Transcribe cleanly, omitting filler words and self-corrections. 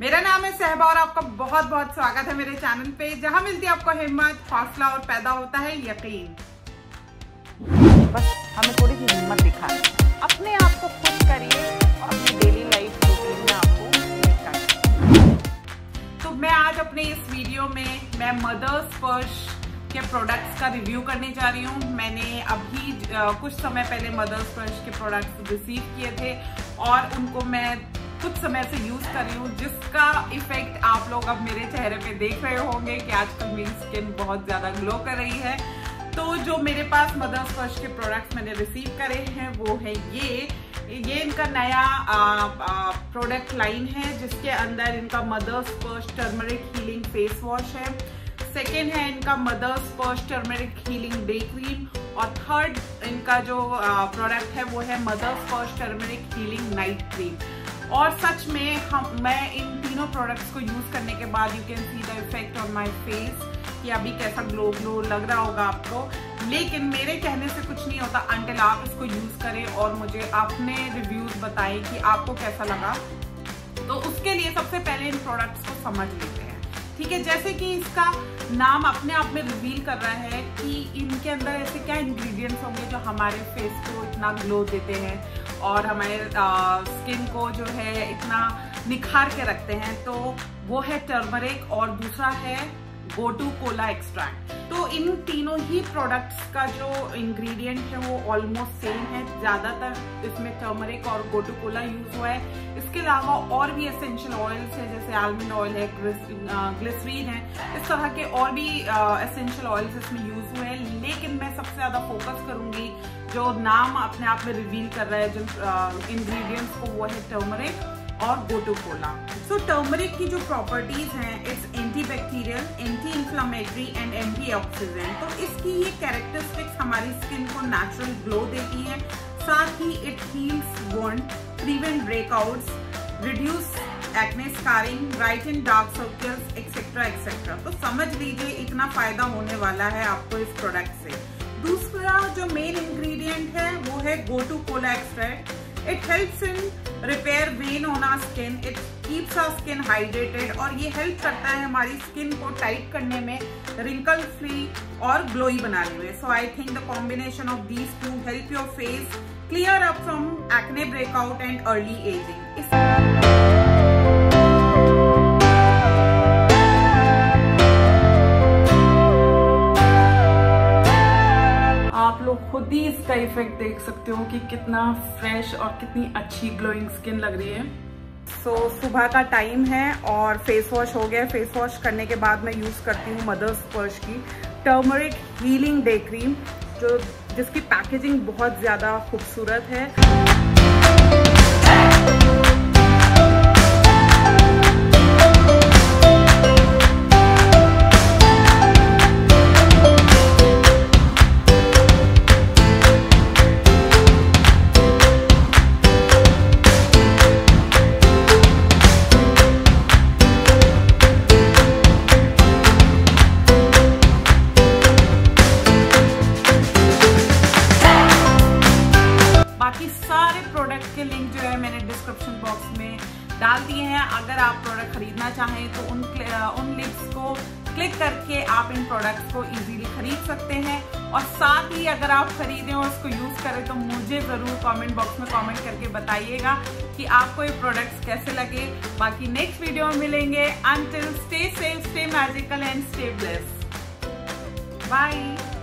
मेरा नाम है सहबा और आपका बहुत बहुत स्वागत है मेरे चैनल पे, जहां मिलती है आपको हिम्मत, हौसला और पैदा होता है यकीन। बस हमें थोड़ी सी हिम्मत दिखाएं, अपने आप को खुश करिए और अपनी डेली लाइफ रूटीन में आपको। तो मैं आज अपने इस वीडियो में मैं मदर्स फर्स्ट के प्रोडक्ट्स का रिव्यू करने जा रही हूँ। मैंने अभी कुछ समय पहले मदर्स फर्स्ट के प्रोडक्ट्स रिसीव किए थे और उनको मैं कुछ समय से यूज़ कर रही हूँ, जिसका इफेक्ट आप लोग अब मेरे चेहरे पे देख रहे होंगे कि आजकल मेरी स्किन बहुत ज़्यादा ग्लो कर रही है। तो जो मेरे पास मदर्स फर्स्ट के प्रोडक्ट्स मैंने रिसीव करे हैं वो है ये इनका नया प्रोडक्ट लाइन है, जिसके अंदर इनका Mother's First turmeric healing face wash है, सेकेंड है इनका Mother's First turmeric healing day cream और थर्ड इनका जो प्रोडक्ट है वो है Mother's First turmeric healing night cream. और सच में मैं इन तीनों प्रोडक्ट्स को यूज़ करने के बाद you can see the effect on my face कि अभी कैसा ग्लो लग रहा होगा आपको, लेकिन मेरे कहने से कुछ नहीं होता अंटिल आप इसको यूज़ करें और मुझे अपने रिव्यूज़ बताएं कि आपको कैसा लगा। तो उसके लिए सबसे पहले इन प्रोडक्ट्स को समझ लेते हैं, ठीक है। जैसे कि इसका नाम अपने आप में रिवील कर रहा है कि इनके अंदर ऐसे क्या इंग्रेडिएंट्स होंगे जो हमारे फेस को इतना ग्लो देते हैं और हमारे स्किन को जो है इतना निखार के रखते हैं। तो वो है टर्मरिक और दूसरा है गोटू कोला एक्सट्रैक्ट। तो इन तीनों ही प्रोडक्ट्स का जो इंग्रेडिएंट है वो ऑलमोस्ट सेम है। ज़्यादातर इसमें टर्मरिक और गोटू कोला यूज़ हुआ है। इसके अलावा और भी एसेंशियल ऑयल्स है, जैसे आलमंड ऑयल है, ग्लिसरीन है, इस तरह के और भी एसेंशियल ऑयल्स इसमें यूज़ हुए हैं। लेकिन मैं सबसे ज़्यादा फोकस करूँगी जो नाम अपने आप में रिवील कर रहा है जिन इंग्रीडियंट्स को, वो है टर्मरिक और गोटू कोला। सो टर्मरिक की जो प्रॉपर्टीज हैं, it's anti bacterial, anti inflammatory and anti oxidant. तो इसकी ये कैरेक्टरिस्टिक्स हमारी स्किन को नेचुरल ग्लो देती है। साथ ही it heals wound, prevent breakouts, reduce acne scarring, brighten dark circles etcetera etcetera. तो समझ लीजिए इतना फायदा होने वाला है आपको इस प्रोडक्ट से। दूसरा जो मेन इंग्रेडिएंट है वो है gotu kola extract. It helps in repair when on our skin, it keeps our skin hydrated और ये हेल्प करता है हमारी स्किन को टाइट करने में, रिंकल फ्री और ग्लोई बनाने में। So I think the combination of these two help your face clear up from acne breakout and early ageing. खुद ही इसका इफेक्ट देख सकते हो कि कितना फ्रेश और कितनी अच्छी ग्लोइंग स्किन लग रही है। सो सुबह का टाइम है और फेस वॉश हो गया। फेस वॉश करने के बाद मैं यूज़ करती हूँ मदर्स फर्स्ट की टर्मरिक हीलिंग डे क्रीम, जिसकी पैकेजिंग बहुत ज़्यादा खूबसूरत है। डाल दिए हैं, अगर आप प्रोडक्ट खरीदना चाहें तो उन लिंक्स को क्लिक करके आप इन प्रोडक्ट्स को इजीली खरीद सकते हैं। और साथ ही अगर आप खरीदें और उसको यूज़ करें तो मुझे ज़रूर कमेंट बॉक्स में कमेंट करके बताइएगा कि आपको ये प्रोडक्ट्स कैसे लगे। बाकी नेक्स्ट वीडियो में मिलेंगे। Until stay safe, stay magical and stay blessed. Bye.